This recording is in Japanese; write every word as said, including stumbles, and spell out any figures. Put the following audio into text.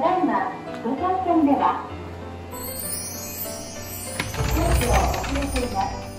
ただいまご乗船では、少々遅れています。